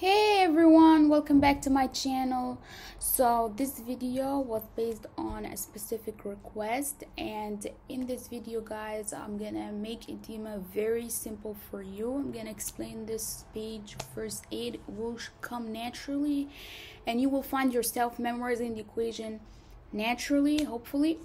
Hey everyone, welcome back to my channel. So this video was based on a specific request, and in this video guys I'm gonna make edema very simple for you. I'm gonna explain this page first aid will come naturally and you will find yourself memorizing the equation naturally, hopefully.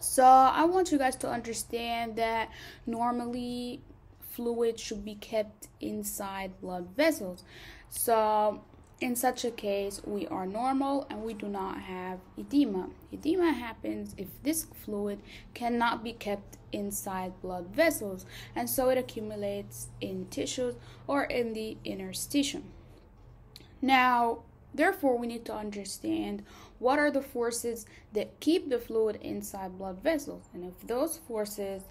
So I want you guys to understand that normally fluid should be kept inside blood vessels. So in such a case we are normal and we do not have edema. Edema happens if this fluid cannot be kept inside blood vessels, and so it accumulates in tissues or in the interstitium. Now therefore we need to understand what are the forces that keep the fluid inside blood vessels, and if those forces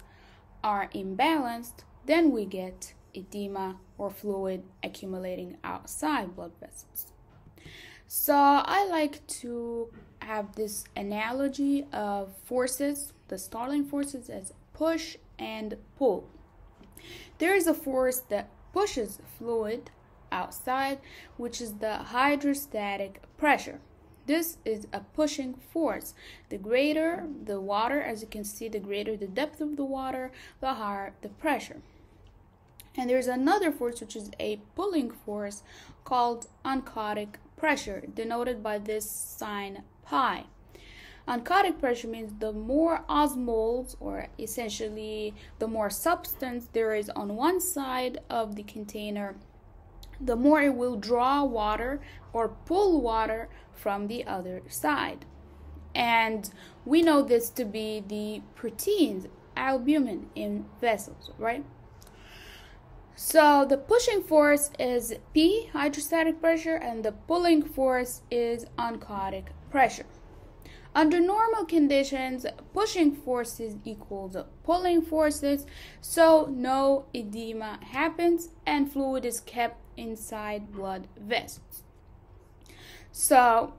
are imbalanced, then we get edema or fluid accumulating outside blood vessels. So I like to have this analogy of forces, the Starling forces, as push and pull. There is a force that pushes fluid outside, which is the hydrostatic pressure. This is a pushing force. The greater the water, as you can see, the greater the depth of the water, the higher the pressure. And there's another force which is a pulling force called onchotic pressure, denoted by this sign pi. Onchotic pressure means the more osmoles, or essentially the more substance there is on one side of the container, the more it will draw water or pull water from the other side. And we know this to be the proteins, albumin, in vessels, right? So the pushing force is P, hydrostatic pressure, and the pulling force is onchotic pressure. Under normal conditions, pushing forces equals pulling forces, so no edema happens and fluid is kept inside blood vessels. So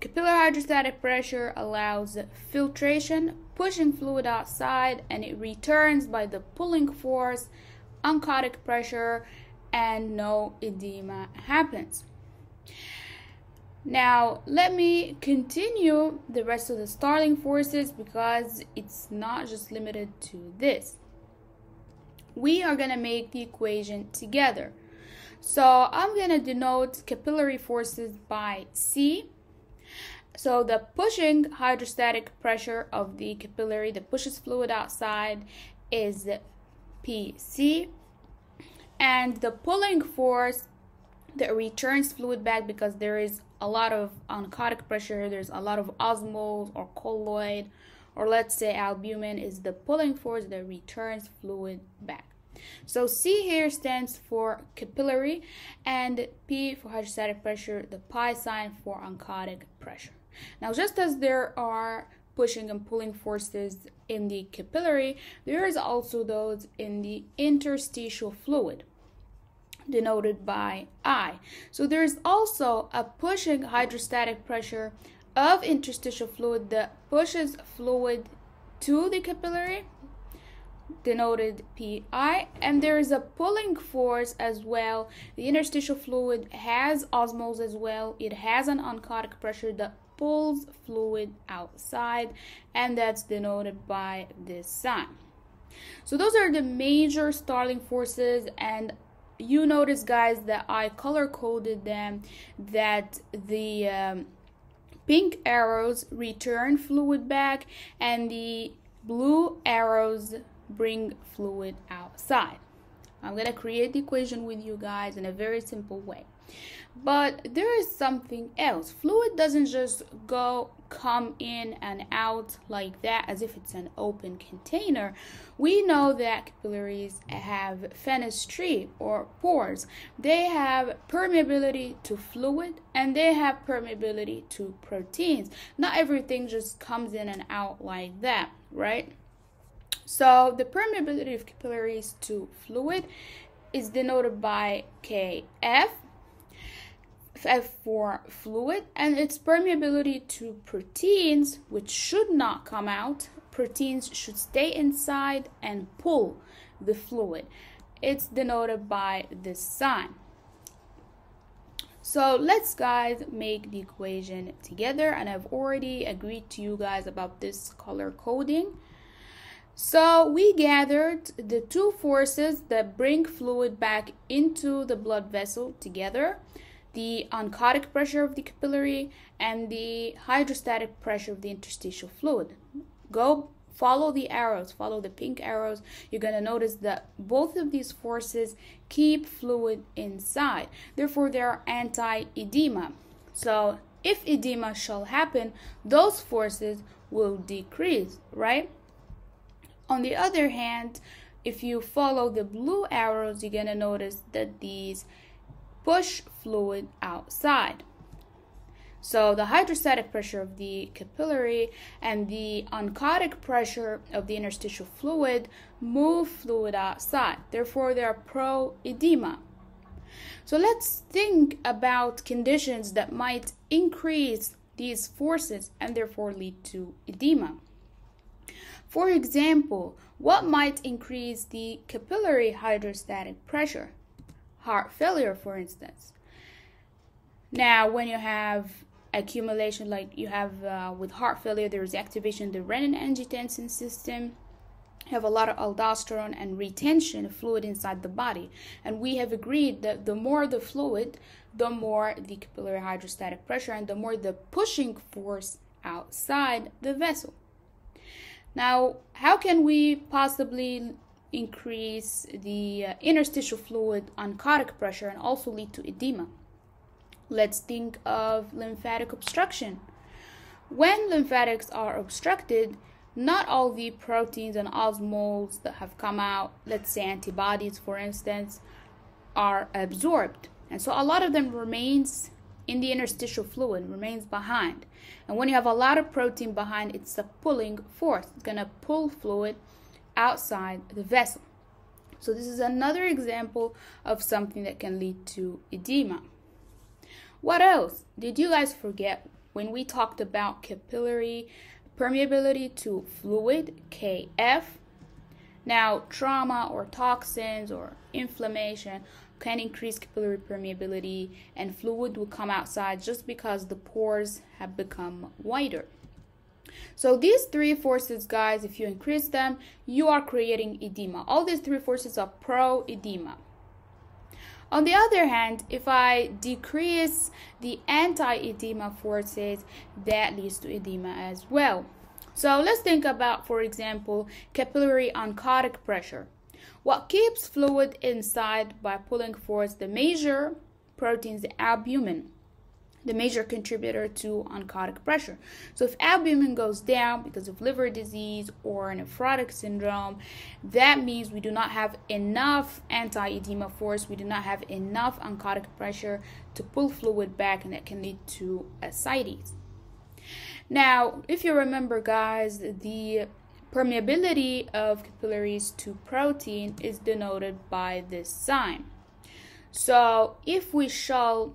capillary hydrostatic pressure allows filtration, pushing fluid outside, and it returns by the pulling force, onchotic pressure, and no edema happens. Now let me continue the rest of the Starling forces, because it's not just limited to this. We are going to make the equation together. So I'm going to denote capillary forces by C. So the pushing hydrostatic pressure of the capillary that pushes fluid outside is PC, and the pulling force that returns fluid back, because there is a lot of onchotic pressure, there's a lot of osmoles or colloid, or let's say albumin, is the pulling force that returns fluid back. So C here stands for capillary, and P for hydrostatic pressure, the pi sign for onchotic pressure. Now just as there are pushing and pulling forces in the capillary, there is also those in the interstitial fluid, denoted by I. So there is also a pushing hydrostatic pressure of interstitial fluid that pushes fluid to the capillary, denoted PI, and there is a pulling force as well. The interstitial fluid has osmoles as well. It has an onchotic pressure that pulls fluid outside, and that's denoted by this sign. So those are the major Starling forces, and you notice guys that I color coded them, that the pink arrows return fluid back and the blue arrows bring fluid outside. I'm going to create the equation with you guys in a very simple way. But there is something else. Fluid doesn't just come in and out like that, as if it's an open container. We know that capillaries have fenestrae or pores. They have permeability to fluid and they have permeability to proteins. Not everything just comes in and out like that, right? So the permeability of capillaries to fluid is denoted by KF, F for fluid, and its permeability to proteins, which should not come out. Proteins should stay inside and pull the fluid. It's denoted by this sign. So let's guys make the equation together, and I've already agreed to you guys about this color coding. So we gathered the two forces that bring fluid back into the blood vessel together, the oncotic pressure of the capillary and the hydrostatic pressure of the interstitial fluid. Go follow the arrows, follow the pink arrows. You're going to notice that both of these forces keep fluid inside. Therefore, they are anti-edema. So if edema shall happen, those forces will decrease, right? On the other hand, if you follow the blue arrows, you're going to notice that these push fluid outside. So the hydrostatic pressure of the capillary and the oncotic pressure of the interstitial fluid move fluid outside. Therefore, they are pro-edema. So let's think about conditions that might increase these forces and therefore lead to edema. For example, what might increase the capillary hydrostatic pressure? Heart failure, for instance. Now, when you have accumulation like you have with heart failure, there is activation of the renin angiotensin system. You have a lot of aldosterone and retention of fluid inside the body, and we have agreed that the more the fluid, the more the capillary hydrostatic pressure and the more the pushing force outside the vessel. Now, how can we possibly increase the interstitial fluid oncotic pressure and also lead to edema? Let's think of lymphatic obstruction. When lymphatics are obstructed, not all the proteins and osmols that have come out, let's say antibodies for instance, are absorbed. And so a lot of them remains in the interstitial fluid, remains behind. And when you have a lot of protein behind, it's a pulling force. It's going to pull fluid outside the vessel. So this is another example of something that can lead to edema. What else did you guys forget when we talked about capillary permeability to fluid, KF? Now, trauma or toxins or inflammation can increase capillary permeability, and fluid will come outside just because the pores have become wider. So these three forces, guys, if you increase them, you are creating edema. All these three forces are pro-edema. On the other hand, if I decrease the anti-edema forces, that leads to edema as well. So let's think about, for example, capillary oncotic pressure. What keeps fluid inside by pulling force? The major proteins, the albumin, the major contributor to oncotic pressure. So if albumin goes down because of liver disease or nephrotic syndrome, that means we do not have enough anti-edema force, we do not have enough oncotic pressure to pull fluid back, and that can lead to ascites. Now, if you remember, guys, the permeability of capillaries to protein is denoted by this sign. So if we shall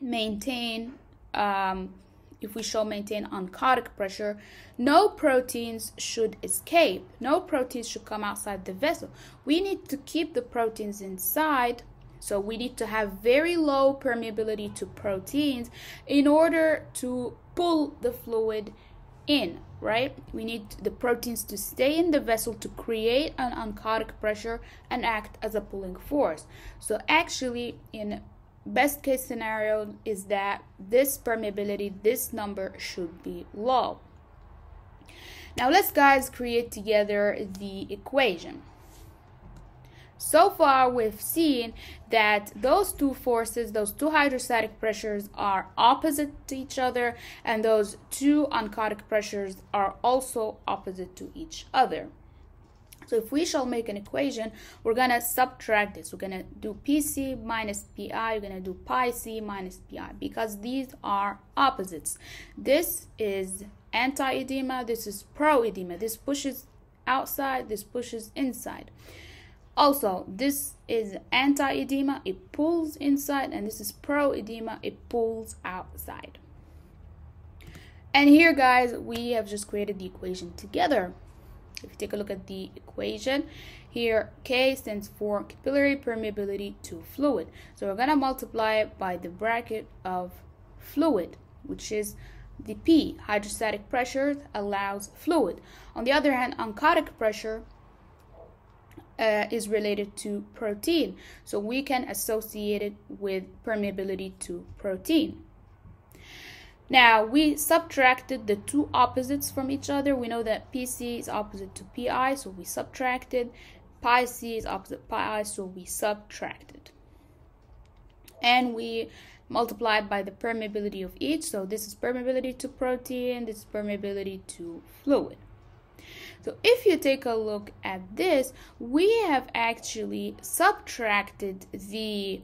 maintain oncotic pressure, no proteins should escape, no proteins should come outside the vessel. We need to keep the proteins inside, so we need to have very low permeability to proteins in order to pull the fluid in, right? We need the proteins to stay in the vessel to create an oncotic pressure and act as a pulling force. So actually, in best case scenario is that this permeability, this number should be low. Now let's guys create together the equation. So far we've seen that those two forces, those two hydrostatic pressures are opposite to each other, and those two oncotic pressures are also opposite to each other. So if we shall make an equation, we're going to subtract this. We're going to do PC minus PI. You're going to do pi C minus PI because these are opposites. This is anti-edema. This is pro-edema. This pushes outside. This pushes inside. Also, this is anti-edema. It pulls inside. And this is pro-edema. It pulls outside. And here, guys, we have just created the equation together. If you take a look at the equation here, K stands for capillary permeability to fluid. So we're going to multiply it by the bracket of fluid, which is the P. Hydrostatic pressure allows fluid. On the other hand, oncotic pressure is related to protein, so we can associate it with permeability to protein. Now, we subtracted the two opposites from each other. We know that PC is opposite to PI, so we subtracted. Pi C is opposite pi I, so we subtracted. And we multiplied by the permeability of each. So this is permeability to protein, this is permeability to fluid. So if you take a look at this, we have actually subtracted the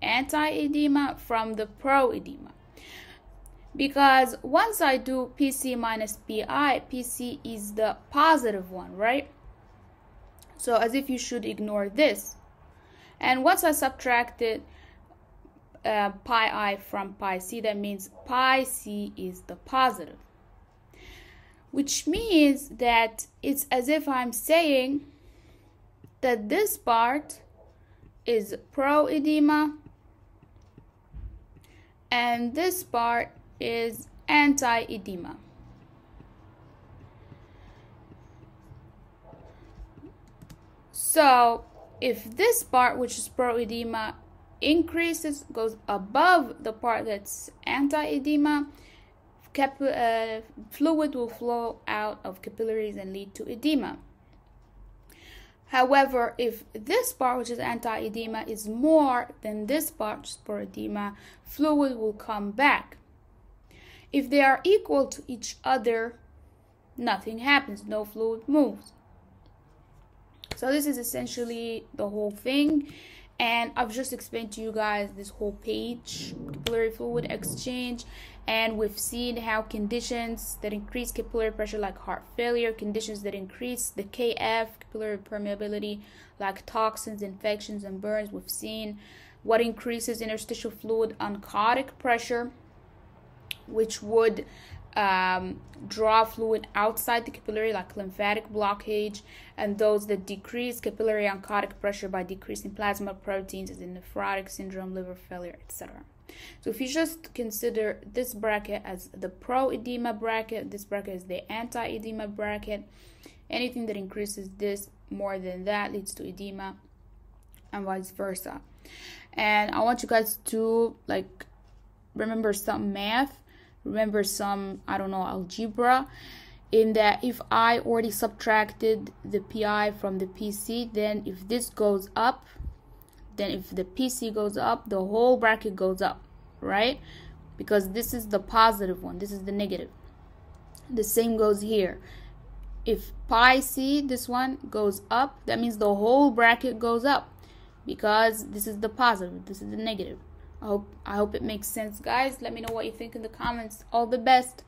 anti-edema from the pro-edema. Because once I do PC minus PI, PC is the positive one, right? So as if you should ignore this. And once I subtracted pi I from pi C, that means pi C is the positive. Which means that it's as if I'm saying that this part is pro-edema and this part is anti-edema. So if this part, which is pro-edema, increases, goes above the part that's anti-edema, fluid will flow out of capillaries and lead to edema. However, if this part, which is anti-edema, is more than this part, which is pro-edema, fluid will come back. If they are equal to each other, nothing happens, no fluid moves. So this is essentially the whole thing. And I've just explained to you guys this whole page, capillary fluid exchange, and we've seen how conditions that increase capillary pressure, like heart failure, conditions that increase the KF, capillary permeability, like toxins, infections, and burns. We've seen what increases interstitial fluid oncotic pressure, which would draw fluid outside the capillary, like lymphatic blockage, and those that decrease capillary oncotic pressure by decreasing plasma proteins, as in nephrotic syndrome, liver failure, etc. So if you just consider this bracket as the pro-edema bracket, this bracket is the anti-edema bracket, anything that increases this more than that leads to edema, and vice versa. And I want you guys to, like, remember some math, remember some, I don't know, algebra, in that if I already subtracted the PI from the PC, then if this goes up, then if the PC goes up, the whole bracket goes up, right? Because this is the positive one, this is the negative. The same goes here. If pi C, this one, goes up, that means the whole bracket goes up, because this is the positive, this is the negative. I hope it makes sense, guys. Let me know what you think in the comments. All the best.